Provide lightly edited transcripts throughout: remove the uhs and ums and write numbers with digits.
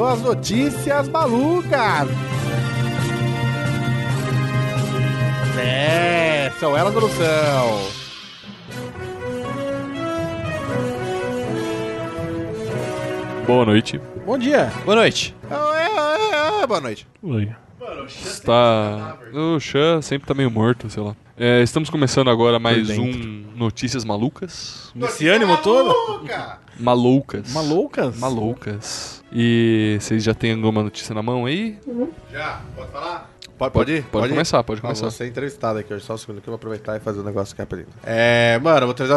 são as notícias malucas. É, são elas ou não são? Boa noite. Bom dia. Boa noite. Boa noite. Oi. Está... O Xan sempre tá meio morto, sei lá. É, estamos começando agora mais um Notícias Malucas. Nesse ânimo todo? Malucas. Malucas? Malucas. E vocês já têm alguma notícia na mão aí? Já. Pode falar? Pode ir? Pode começar, pode começar. Eu vou ser entrevistado aqui hoje, só um segundo que eu vou aproveitar e fazer um negócio aqui rapidinho. É, mano, eu vou trazer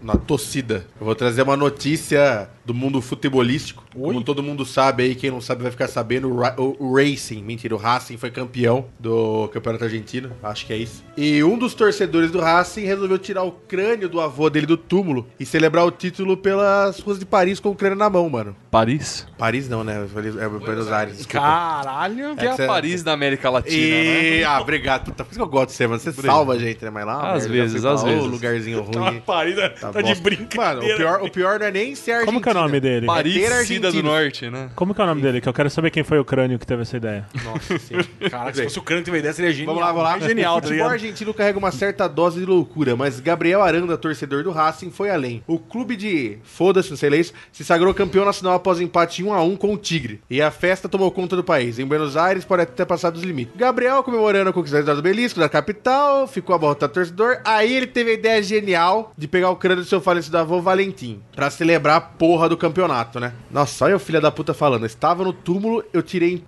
uma torcida. Eu vou trazer uma notícia do mundo futebolístico. Oi? Como todo mundo sabe aí, quem não sabe vai ficar sabendo, o Racing, mentira, o Racing foi campeão do Campeonato Argentino, acho que é isso. E um dos torcedores do Racing resolveu tirar o crânio do avô dele do túmulo e celebrar o título pelas ruas de Paris com o crânio na mão, mano. Paris? Paris não, né? É Buenos Aires, desculpa. Caralho, que é Paris da América Latina. E... né? Ah, obrigado. Por isso que eu gosto de você, mano. Você salva a gente, né? Mas lá... Às vezes. Ô, lugarzinho ruim. Tá, Paris, tá de brincadeira. Mano, o pior não é nem ser argentino. Como que é o nome dele? Paris, Cida do Norte, né? Como que é o nome dele? Que eu quero saber quem foi o crânio que teve essa ideia. Nossa senhora. Caraca, se fosse o crânio que teve a ideia, seria genial. Vamos lá. Genial, tá ligado? O argentino carrega uma certa dose de loucura, mas Gabriel Aranda, torcedor do Racing, foi além. O clube de... foda-se, não sei lá isso, se sagrou campeão nacional após empate 1-1 com o Tigre. E a festa tomou conta do país. Em Buenos Aires, pode até passar dos limites. Gabriel, comemorando a conquista do obelisco da capital, ficou abarrotado torcedor. Aí ele teve a ideia genial de pegar o crânio do seu falecido avô Valentim pra celebrar a porra do campeonato, né? Nossa, olha o filho da puta falando. Eu estava no túmulo, eu tirei...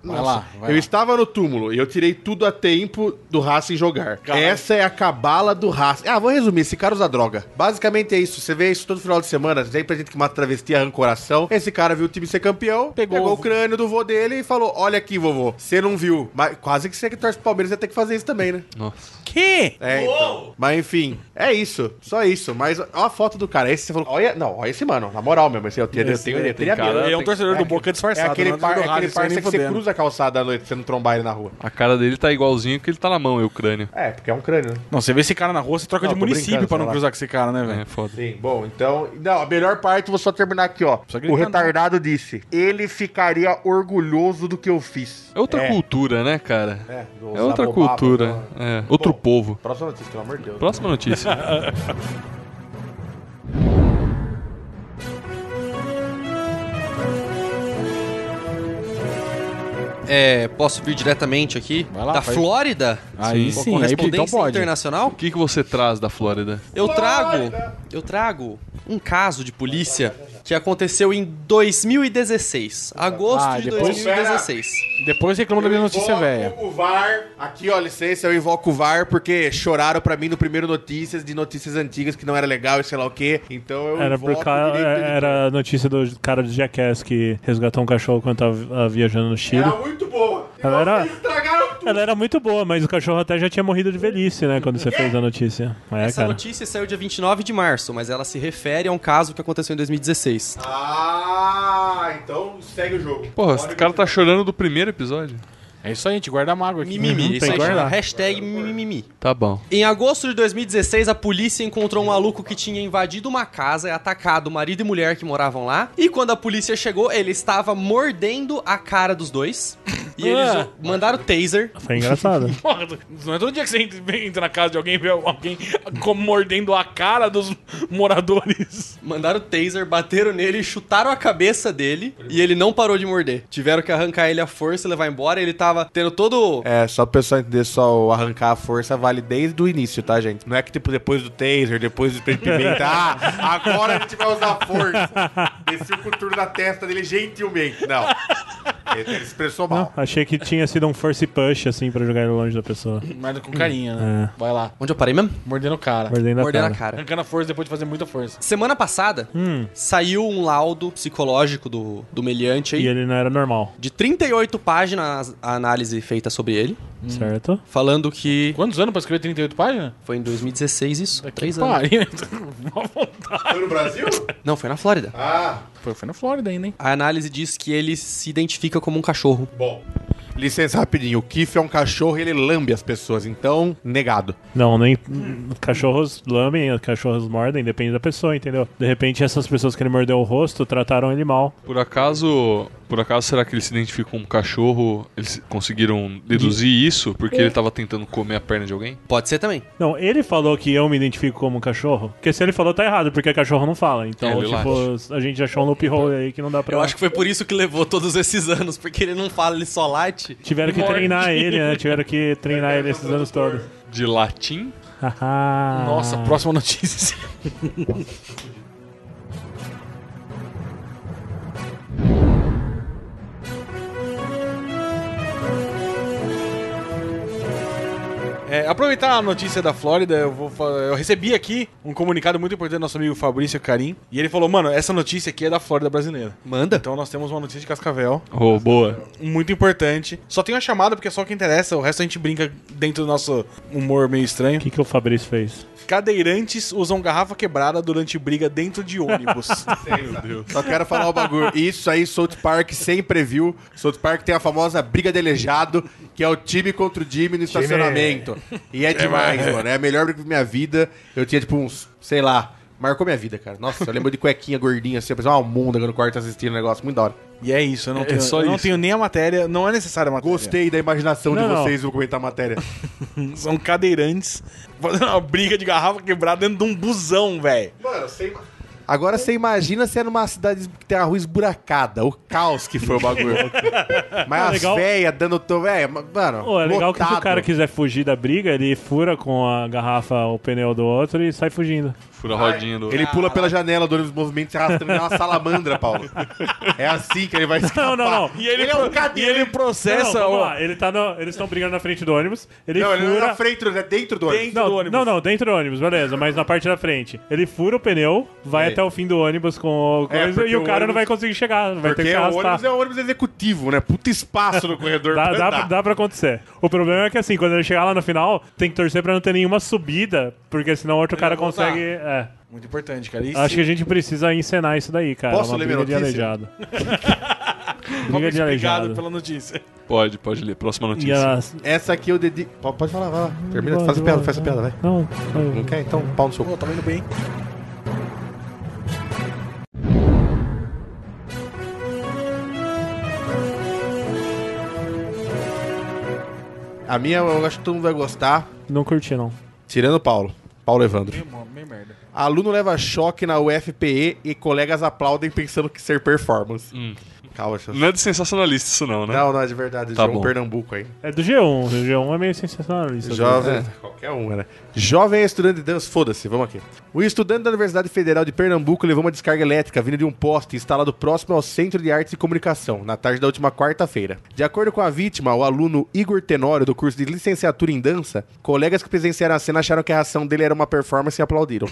estava no túmulo e eu tirei tudo a tempo do Racing jogar. Caramba. Essa é a cabala do Racing. Ah, vou resumir. Esse cara usa droga. Basicamente é isso. Você vê isso todo final de semana. Tem pra gente que mata travesti, arranca coração. Esse cara viu o time ser campeão, pegou o crânio do vô dele e falou: olha aqui, vovô, você não viu. Mas quase que você que torce pro Palmeiras ia ter que fazer isso também, né? Nossa. Que? É, então. Mas enfim, é isso. Só isso. Mas olha a foto do cara. Esse você falou: olha, não, olha esse mano. Na moral mesmo, esse eu teria medo. Ele é um torcedor do Boca disfarçado. É aquele parceiro que você cruza a calçada à noite pra você não trombar ele na rua. A cara dele tá igualzinho que ele tá na mão, o crânio. É, porque é um crânio, né? Não, você vê esse cara na rua, você troca de município pra não cruzar com esse cara, né, velho? É foda. Sim, bom, então. Não, a melhor parte, vou só terminar aqui, ó. O retardado disse: ele ficaria orgulhoso do que eu fiz. É outra cultura, né, cara? É outra cultura. É. Outro povo. Próxima notícia, pelo amor de Deus. Próxima notícia. É, posso vir diretamente aqui? Vai lá, da Flórida? Aí sim, correspondência internacional. O que você traz da Flórida? Eu trago um caso de polícia que aconteceu em 2016. Agosto de 2016. Depois reclama da minha notícia velha. O VAR. Aqui, ó, licença, eu invoco o VAR porque choraram pra mim no primeiro notícias de notícias antigas que não era legal e sei lá o quê. Então eu invoco o direito. Era a notícia do cara do Jackass que resgatou um cachorro quando tava viajando no Chile. Era muito boa. Ela era muito boa, mas o cachorro até já tinha morrido de velhice, né, quando você fez a notícia. Essa notícia saiu dia 29 de março, mas ela se refere a um caso que aconteceu em 2016. Ah, então segue o jogo. Porra, esse cara tá chorando do primeiro episódio. É isso aí, a gente guarda a mágoa aqui. Mimimi, isso aí, hashtag mimimi. Tá bom. Em agosto de 2016, a polícia encontrou um maluco que tinha invadido uma casa e atacado o marido e mulher que moravam lá. E quando a polícia chegou, ele estava mordendo a cara dos dois. E eles mandaram taser. Foi engraçado. Não é todo dia que você entra na casa de alguém e vê alguém mordendo a cara dos moradores. Mandaram taser, bateram nele, chutaram a cabeça dele e ele não parou de morder. Tiveram que arrancar ele à força e levar embora. Ele tava tendo todo... É, só pra pessoal entender, só arrancar a força vale desde o início, tá, gente? Não é que tipo depois do taser, depois do pimentar, agora a gente vai usar a força. Desceu o coturno da testa dele gentilmente. Não. Ele expressou mal. Não, achei que tinha sido um force push, assim, pra jogar ele longe da pessoa. Mas com carinho, né? É. Vai lá. Onde eu parei mesmo? Mordendo o cara. Mordendo a cara. Arrancando a força depois de fazer muita força. Semana passada, saiu um laudo psicológico do meliante aí. E ele não era normal. De 38 páginas a análise feita sobre ele. Certo. Falando que... Quantos anos pra escrever 38 páginas? Foi em 2016 isso. 3 anos. Foi no Brasil? Não, foi na Flórida. Ah. Foi na Flórida ainda, hein? A análise diz que ele se identifica como um cachorro. Bom... Licença rapidinho, o Kiff é um cachorro e ele lambe as pessoas, então, negado. Não, nem cachorros lambem, cachorros mordem, depende da pessoa, entendeu? De repente essas pessoas que ele mordeu o rosto trataram ele mal. Por acaso Por acaso, será que ele se identifica com um cachorro? Eles conseguiram deduzir isso porque ele tava tentando comer a perna de alguém? Pode ser também. Não, ele falou que eu me identifico como um cachorro. Porque se ele falou, tá errado, porque cachorro não fala. Então, tipo, a gente achou um loophole aí que não dá pra... Eu acho que foi por isso que levou todos esses anos, porque ele não fala, ele só late. Tiveram que treinar ele, né? Tiveram que treinar ele esses anos todos. De latim? Nossa, próxima notícia. É, aproveitar a notícia da Flórida, eu recebi aqui um comunicado muito importante do nosso amigo Fabrício Carim. E ele falou, mano, essa notícia aqui é da Flórida brasileira. Manda. Então nós temos uma notícia de Cascavel. Oh, boa. Muito importante. Só tem uma chamada porque é só o que interessa. O resto a gente brinca dentro do nosso humor meio estranho. O que o Fabrício fez? Cadeirantes usam garrafa quebrada durante briga dentro de ônibus. Meu Deus. Só quero falar um bagulho. Isso aí, South Park sempre viu. South Park tem a famosa briga de aleijado, que é o time contra o time no estacionamento. E é demais, mano. É a melhor briga da minha vida. Eu tinha, tipo, uns, sei lá, marcou minha vida, cara. Nossa, eu lembro de cuequinha gordinha, assim, uma almôndega no quarto assistindo o negócio. Muito da hora. E é isso, eu não tenho, só eu isso. Não tenho nem a matéria, não é necessária a matéria. Gostei da imaginação de vocês, vou comentar a matéria. São cadeirantes fazendo uma briga de garrafa quebrada dentro de um busão, velho. Mano, sem... Agora você imagina se é numa cidade que tem a rua esburacada, o caos que foi o bagulho. Mas é legal... as véias dando... Véia, mano, é legal lotado. Que se o cara quiser fugir da briga, ele fura com a garrafa o pneu do outro e sai fugindo. Fura a rodinha do... Ele pula pela janela do ônibus movimento se arrastando, é uma salamandra, Paulo. É assim que ele vai escapar. Não. E ele é um cadeiro. E ele processa... Não, lá. Ele tá no... Eles estão brigando na frente do ônibus. Ele não, fura... ele não é na frente, é dentro do ônibus. Não, dentro do ônibus, beleza, mas na parte da frente. Ele fura o pneu, vai até o fim do ônibus com coisa e o cara ônibus... não vai conseguir chegar. Vai ter que arrastar. Porque o ônibus é um ônibus executivo, né? Puta espaço no corredor. Dá pra acontecer. O problema é que assim, quando ele chegar lá no final, tem que torcer pra não ter nenhuma subida, porque senão outro cara consegue... É. Muito importante, cara. Acho que a gente precisa encenar isso daí, cara. Posso ler a notícia? Briga de aleijado. Obrigado pela notícia. Pode ler. Próxima notícia. Essa aqui eu dedico... Pode falar, vai lá. Termina, faz a piada, vai. Não quer? Então, pau no seu. Tá indo bem. A minha, eu acho que todo mundo vai gostar. Não curti, não. Tirando o Paulo. Paulo Evandro. Meio merda. Aluno leva choque na UFPE e colegas aplaudem pensando que ser performance. Calma, Chance. Não é de sensacionalista isso não, né? Não, é de verdade. Tá João bom. Pernambuco aí. É do G1. O G1 é meio sensacionalista. Jovem, qualquer um, né? Jovem estudante de dança. Foda-se, vamos aqui. O estudante da Universidade Federal de Pernambuco levou uma descarga elétrica vinda de um poste instalado próximo ao Centro de Artes e Comunicação, na tarde da última quarta-feira. De acordo com a vítima, o aluno Igor Tenório, do curso de licenciatura em dança, colegas que presenciaram a cena acharam que a reação dele era uma performance e aplaudiram.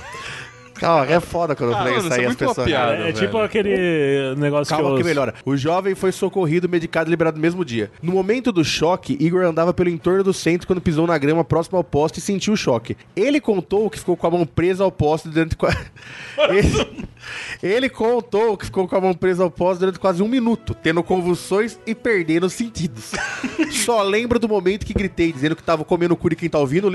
Calma, é foda quando eu falei isso aí, as pessoas... Piada, é tipo aquele negócio que melhora. O jovem foi socorrido, medicado e liberado no mesmo dia. No momento do choque, Igor andava pelo entorno do centro quando pisou na grama próximo ao poste e sentiu o choque. Ele contou que ficou com a mão presa ao poste durante... Ele contou que ficou com a mão presa ao poste durante quase um minuto, tendo convulsões e perdendo os sentidos. Só lembro do momento que gritei, dizendo que tava comendo cu de quem tá ouvindo,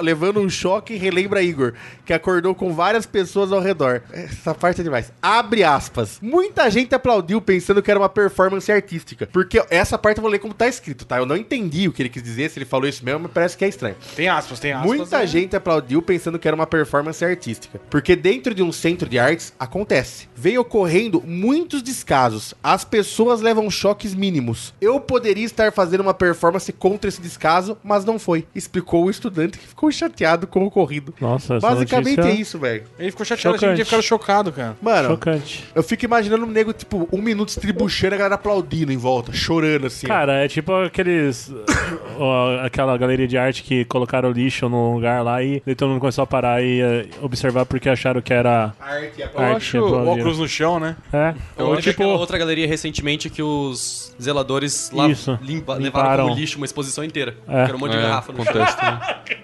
levando um choque, e relembra Igor, que acordou com várias pessoas ao redor. Essa parte é demais. Abre aspas. Muita gente aplaudiu pensando que era uma performance artística. Porque essa parte eu vou ler como tá escrito, tá? Eu não entendi o que ele quis dizer, se ele falou isso mesmo, mas parece que é estranho. Tem aspas. Muita gente aplaudiu pensando que era uma performance artística. Porque dentro de um centro de artes, acontece. Vem ocorrendo muitos descasos. As pessoas levam choques mínimos. Eu poderia estar fazendo uma performance contra esse descaso, mas não foi. Explicou o estudante que ficou chateado com o ocorrido. Nossa, basicamente notícia... é isso, velho. Ele ficou chateado, a gente ia ficar chocado, cara. Mano, chocante. Eu fico imaginando um nego, tipo, um minuto estribuchando, a galera aplaudindo em volta, chorando assim. Cara, é tipo aqueles... aquela galeria de arte que colocaram lixo num lugar lá e todo mundo começou a parar e observar porque acharam que era... Arte, o óculos no chão, né? É. Ou tipo... outra galeria recentemente que os zeladores lá levaram como lixo uma exposição inteira. É. Que era um monte de garrafa no chão.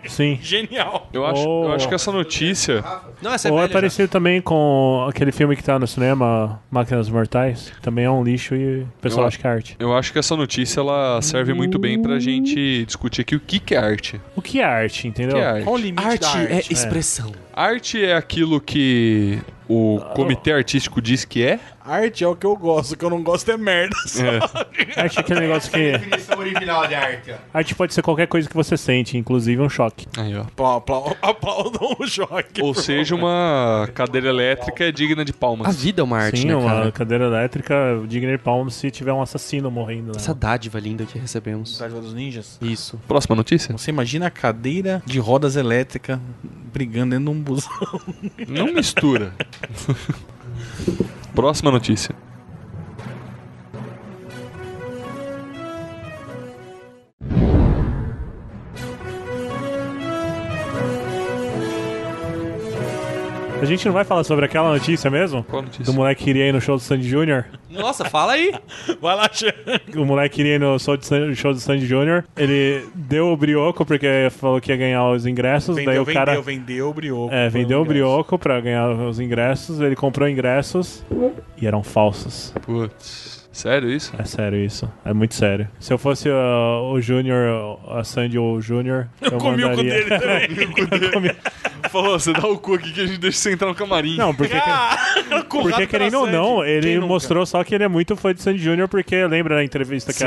Sim. Genial. Eu acho que essa notícia... Não, essa ou é parecido já. Também com aquele filme que tá no cinema, Máquinas Mortais. Também é um lixo e o pessoal acha que é arte. Eu acho que essa notícia ela serve muito bem pra gente discutir aqui o que é arte. O que é arte, entendeu? Que é arte? Qual o limite da arte? Arte é expressão. Arte é aquilo que o comitê artístico diz que é? Arte é o que eu gosto, o que eu não gosto é merda. É. Arte é aquele negócio que... definição original de arte. Arte pode ser qualquer coisa que você sente, inclusive um choque. Aí, ó. Aplaudam o choque. Ou seja, uma cadeira elétrica é digna de palmas. A vida é uma arte, sim, né, cara? Sim, uma cadeira elétrica digna de palmas se tiver um assassino morrendo. Essa dádiva linda que recebemos. Dádiva dos ninjas? Isso. Próxima notícia? Você imagina a cadeira de rodas elétrica brigando dentro de um busão. Não mistura. Próxima notícia. A gente não vai falar sobre aquela notícia mesmo? Qual notícia? Do moleque que iria ir no show do Sandy Junior? Nossa, fala aí! Vai lá, Xan! O moleque que iria ir no show do Sandy Junior, ele deu o brioco porque falou que ia ganhar os ingressos. Vendeu o brioco. É, vendeu o brioco pra ganhar os ingressos, ele comprou ingressos e eram falsos. Putz... Sério isso? É sério isso. É muito sério. Se eu fosse o Júnior, a Sandy ou o Júnior, eu comi mandaria... o cu dele também. Falou, você dá o cu aqui que a gente deixa você entrar no camarim. Não, porque... porque querendo ou não, ele mostrou só que ele é muito fã de Sandy Júnior, porque lembra da entrevista que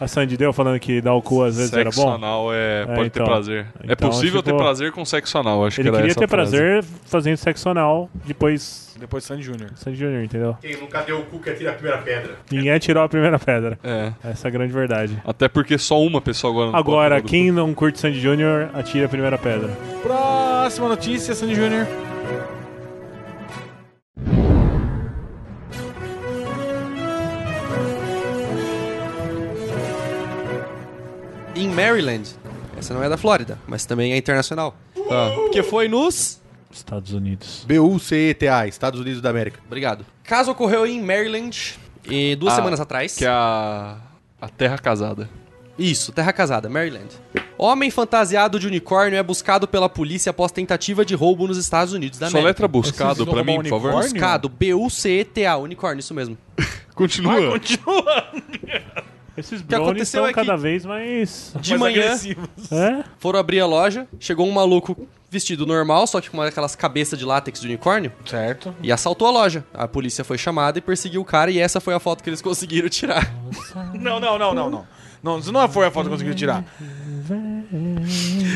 a Sandy deu, falando que dar o cu às vezes era bom? Sexo anal pode ter prazer. É possível ter prazer com sexo anal, acho que era essa frase. Ele queria ter prazer fazendo sexo anal, depois Sandy Júnior. Sandy Júnior, entendeu? Quem nunca deu o cu quer tirar a primeira pedra. Ninguém atirou a primeira pedra. É. Essa é a grande verdade. Até porque só uma pessoa agora não... Agora, quem não curte Sandy Júnior, atira a primeira pedra. Próxima notícia, Sandy Júnior. Em Maryland. Essa não é da Flórida, mas também é internacional. Tá. Porque foi nos... Estados Unidos. BUCETA, Estados Unidos da América. Obrigado. Caso ocorreu em Maryland... E duas semanas atrás... Que é a Terra Casada. Isso, Terra Casada, Maryland. Homem fantasiado de unicórnio é buscado pela polícia após tentativa de roubo nos Estados Unidos da América. Só letra buscado pra mim, por favor. Buscado, B-U-C-E-T-A, unicórnio, isso mesmo. Continua. Esses brownies são cada vez mais... De manhã, foram abrir a loja, chegou um maluco... vestido normal, só que com aquelas cabeças de látex de unicórnio. Certo. E assaltou a loja. A polícia foi chamada e perseguiu o cara, e essa foi a foto que eles conseguiram tirar. Não, isso não foi a foto que conseguiram tirar.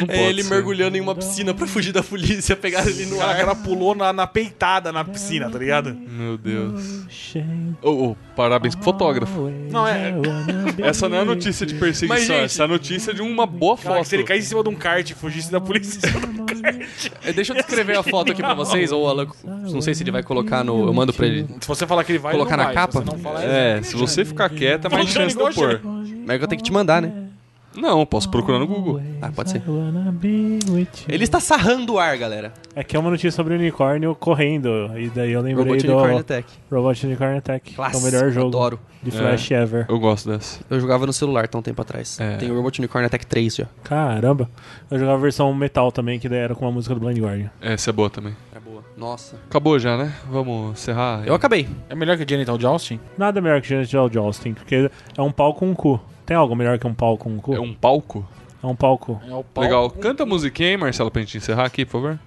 É ele mergulhando em uma piscina pra fugir da polícia, pegaram ele no ar. Ela pulou na peitada na piscina, tá ligado? Meu Deus. Parabéns pro fotógrafo. Não, essa não é notícia de perseguição, mas, gente, essa é notícia de uma boa foto. Se ele caísse em cima de um kart e fugisse da polícia em cima do kart. Deixa eu descrever a foto aqui pra vocês, ou o Alan, não sei se ele vai colocar no... Eu mando pra ele. Se você falar que ele vai colocar na capa? Se você ficar quieta, mais chance de eu pôr. Mas eu tenho que te mandar, né? Não, posso procurar no Google. Pode ser. Ele está sarrando o ar, galera. É que é uma notícia sobre o unicórnio correndo. E daí eu lembrei do... Robot Unicorn Attack. Clássico, é o melhor jogo de Flash ever. Eu gosto dessa. Eu jogava no celular há um tempo atrás. Tem o Robot Unicorn Attack 3 já. Caramba. Eu jogava a versão metal também, que daí era com uma música do Blind Guardian. Essa é boa também. É boa. Nossa. Acabou já, né? Vamos encerrar. Eu acabei. É melhor que Genital Jousting? Nada melhor que Genital Jousting, porque é um pau com um cu. Tem algo melhor que um pau com um cu? É um palco? É um palco. Legal. Canta a musiquinha aí, Marcelo, pra gente encerrar aqui, por favor.